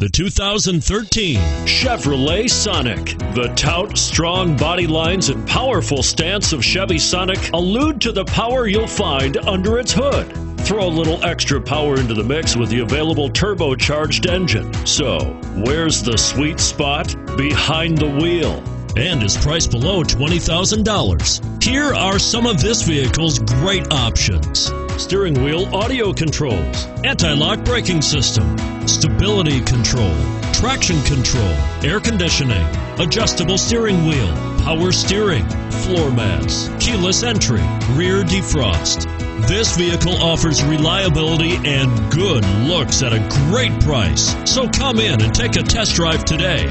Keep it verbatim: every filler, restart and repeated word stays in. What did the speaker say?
The two thousand thirteen Chevrolet Sonic. The taut, strong body lines and powerful stance of Chevy Sonic allude to the power you'll find under its hood. Throw a little extra power into the mix with the available turbocharged engine. So, where's the sweet spot? Behind the wheel. And is priced below twenty thousand dollars. Here are some of this vehicle's great options: steering wheel audio controls, anti-lock braking system, stability control, traction control, air conditioning, adjustable steering wheel, power steering, floor mats, keyless entry, rear defrost. This vehicle offers reliability and good looks at a great price. So come in and take a test drive today.